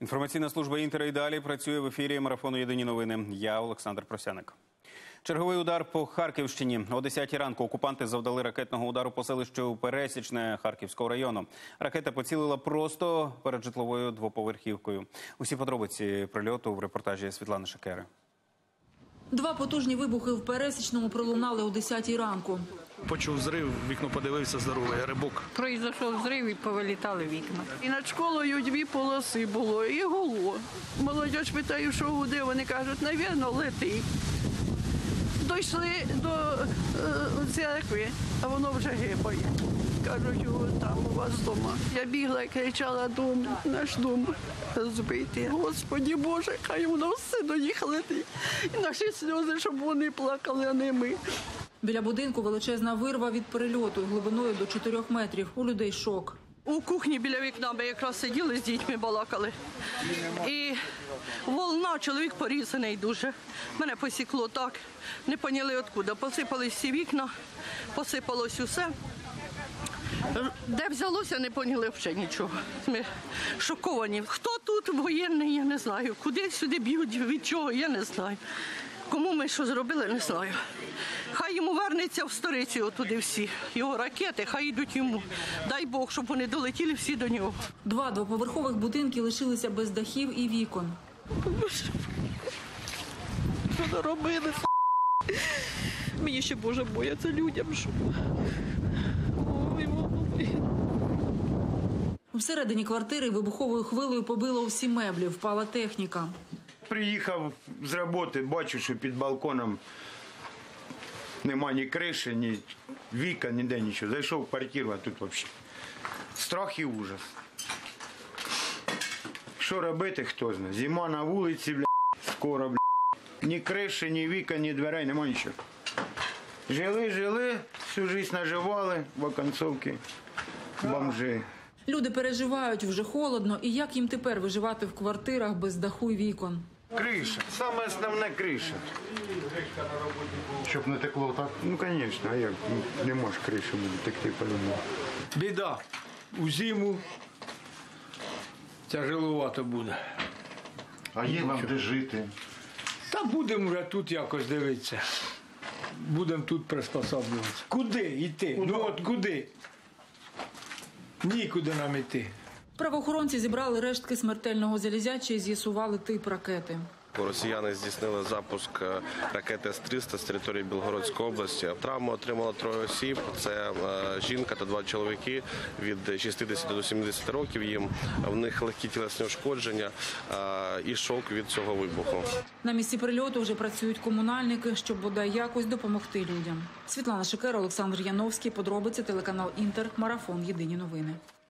Інформаційна служба «Інтера» і далі працює в ефірі марафону «Єдині новини». Я Олександр Просяник. Черговий удар по Харківщині. О 10-й ранку окупанти завдали ракетного удару по селищу Пересічне Харківського району. Ракета поцілила просто перед житловою двоповерхівкою. Усі подробиці прильоту в репортажі Світлани Шекери. Два потужні вибухи в Пересічному пролунали о 10-й ранку. Почув зрив, вікно подивився, здоровий рибок. Пройшов зрив і повилітали вікна. І над школою дві полоси було, і гуло. Молодь питає, що гуде, вони кажуть, навірно, летить. Дійшли до церкви, а воно вже гепає. Кажуть, там у вас вдома. Я бігла і кричала, дом, наш дом збитий. Господи Боже, хай воно все до них летить. І наші сльози, щоб вони плакали, а не ми. Біля будинку величезна вирва від перельоту, глибиною до 4 метрів. У людей шок. У кухні біля вікна ми якраз сиділи, з дітьми балакали. І волна, чоловік порізаний дуже. Мене посікло так, не поняли, откуда. Посипались всі вікна, посипалось усе. Де взялося, не поняли вже нічого. Ми шоковані. Хто тут воєнний, я не знаю. Куди сюди б'ють, від чого, я не знаю. Кому ми що зробили, не знаю. Хай йому вернеться в сторицю отуди всі. Його ракети, хай йдуть йому. Дай Бог, щоб вони долетіли всі до нього. Два двоповерхових будинки лишилися без дахів і вікон. Що наробили? Мені ще, Боже, бояться людям, що... Всередині квартири вибуховою хвилею побило усі меблі, впала техніка. Приїхав з роботи, бачу, що під балконом нема ні криші, ні віка, ніде нічого. Зайшов в квартиру, а тут взагалі страх і ужас. Що робити, хто знає. Зима на вулиці, скоро, ні криші, ні віка, ні дверей, нема нічого. Жили, всю життя наживали, в оконцовці бомжі. Люди переживають, вже холодно, і як їм тепер виживати в квартирах без даху й вікон? Криша, саме основне криша. Щоб не текло так? Ну, звісно, а як? Не може криша буде текти по-любому. Біда. У зиму тяжеловато буде. А є вам де жити? Та будемо вже тут якось дивитися. Будемо тут приспособлюватися. Куди йти? Ну от куди? Нікуди нам йти. Правоохоронці зібрали рештки смертельного залізяча і з'ясували тип ракети. Росіяни здійснили запуск ракети С-300 з території Білгородської області. Травму отримало 3 осіб. Це жінка та 2 чоловіки від 60 до 70 років. В них легкі тілесні ушкодження і шок від цього вибуху. На місці прильоту вже працюють комунальники, щоб бодай якось допомогти людям. Світлана Шекерова, Олександр Яновський. Подробиці, телеканал «Інтер», марафон «Єдині новини».